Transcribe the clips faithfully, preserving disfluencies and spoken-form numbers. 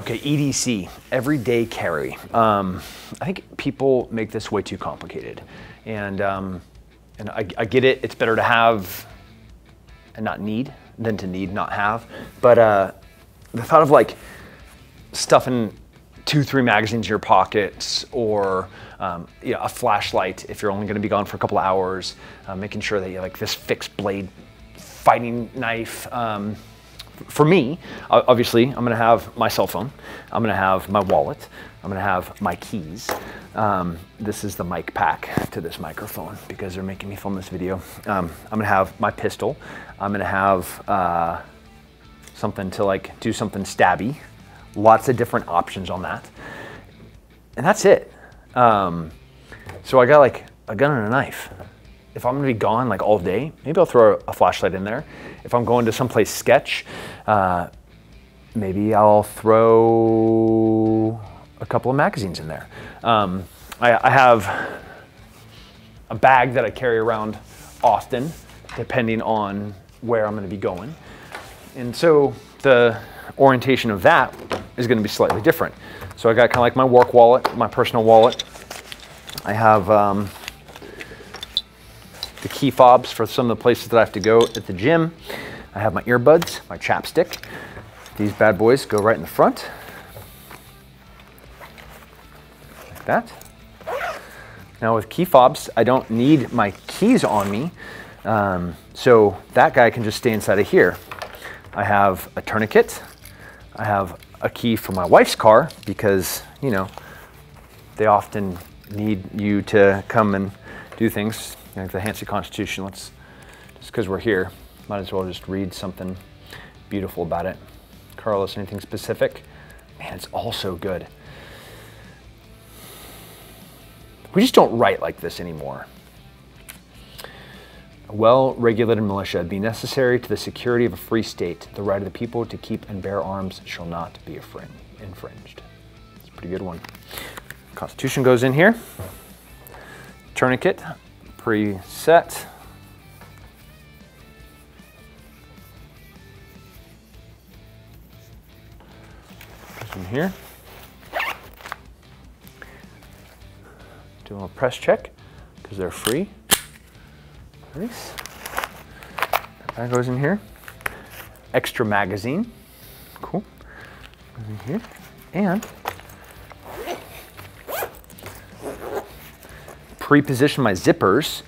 Okay, E D C, everyday carry. Um, I think people make this way too complicated. And, um, and I, I get it, it's better to have and not need than to need not have. But uh, the thought of like stuffing two, three magazines in your pockets, or um, you know, a flashlight if you're only gonna be gone for a couple hours, uh, making sure that you like this fixed blade fighting knife. Um, For me, obviously, I'm gonna have my cell phone, I'm gonna have my wallet, I'm gonna have my keys. Um, this is the mic pack to this microphone because they're making me film this video. Um, I'm gonna have my pistol, I'm gonna have uh, something to like do something stabby. Lots of different options on that. And that's it. Um, so I got like a gun and a knife. If I'm gonna be gone like all day, maybe I'll throw a flashlight in there. If I'm going to someplace sketch, uh, maybe I'll throw a couple of magazines in there. Um, I, I have a bag that I carry around often, depending on where I'm gonna be going. And so the orientation of that is gonna be slightly different. So I got kind of like my work wallet, my personal wallet. I have, um, the key fobs for some of the places that I have to go at the gym. I have my earbuds, my chapstick. These bad boys go right in the front. Like that. Now with key fobs, I don't need my keys on me. Um, so that guy can just stay inside of here. I have a tourniquet. I have a key for my wife's car because, you know, they often need you to come and do things. Like the Hanson Constitution, let's, just because we're here, might as well just read something beautiful about it. Carlos, anything specific? Man, it's all so good. We just don't write like this anymore. A well-regulated militia would be necessary to the security of a free state. The right of the people to keep and bear arms shall not be infringed. It's a pretty good one. Constitution goes in here. Tourniquet. Preset. Press in here. Do a little press check because they're free. Nice. That goes in here. Extra magazine. Cool. Goes in here. And reposition my zippers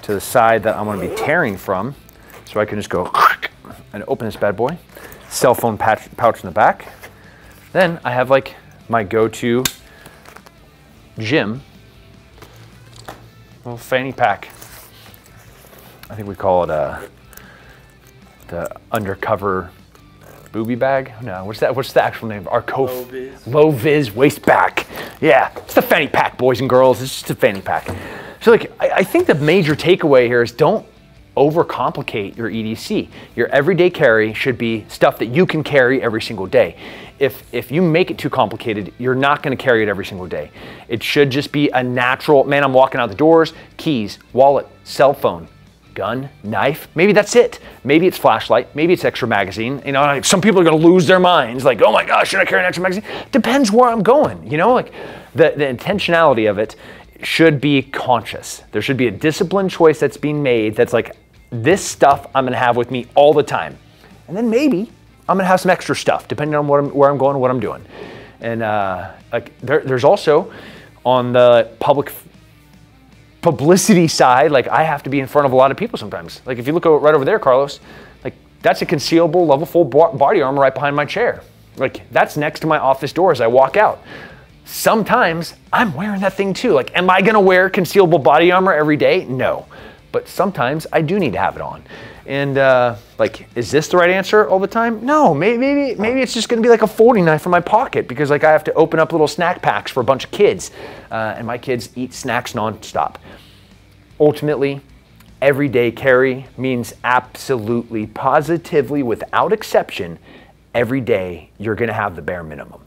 to the side that I'm gonna be tearing from so I can just go and open this bad boy. Cell phone pouch in the back. Then I have like my go-to gym, little fanny pack. I think we call it uh, the undercover booby bag. No, what's that? What's the actual name? Our co low vis, low vis waist back. Yeah, it's the fanny pack, boys and girls. It's just a fanny pack. So like, I, I think the major takeaway here is don't overcomplicate your E D C. Your everyday carry should be stuff that you can carry every single day. If, if you make it too complicated, you're not gonna carry it every single day. It should just be a natural, man, I'm walking out the doors, keys, wallet, cell phone, gun, knife, maybe that's it. Maybe it's flashlight, maybe it's extra magazine. You know, like some people are gonna lose their minds, like, oh my gosh, should I carry an extra magazine? Depends where I'm going, you know? Like the, the intentionality of it should be conscious. There should be a disciplined choice that's being made that's like, this stuff I'm gonna have with me all the time. And then maybe I'm gonna have some extra stuff, depending on what I'm, where I'm going, what I'm doing. And uh, like there, there's also, on the public publicity side, like I have to be in front of a lot of people sometimes. Like if you look over, right over there, Carlos, like that's a concealable level full body armor right behind my chair. Like that's next to my office door as I walk out. Sometimes I'm wearing that thing too. Like, am I gonna wear concealable body armor every day? No, but sometimes I do need to have it on. And uh, like, is this the right answer all the time? No, maybe, maybe, maybe it's just gonna be like a folding knife in my pocket because like I have to open up little snack packs for a bunch of kids uh, and my kids eat snacks nonstop. Ultimately, everyday carry means absolutely, positively, without exception, every day you're gonna have the bare minimum.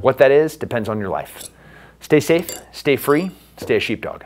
What that is depends on your life. Stay safe, stay free, stay a sheepdog.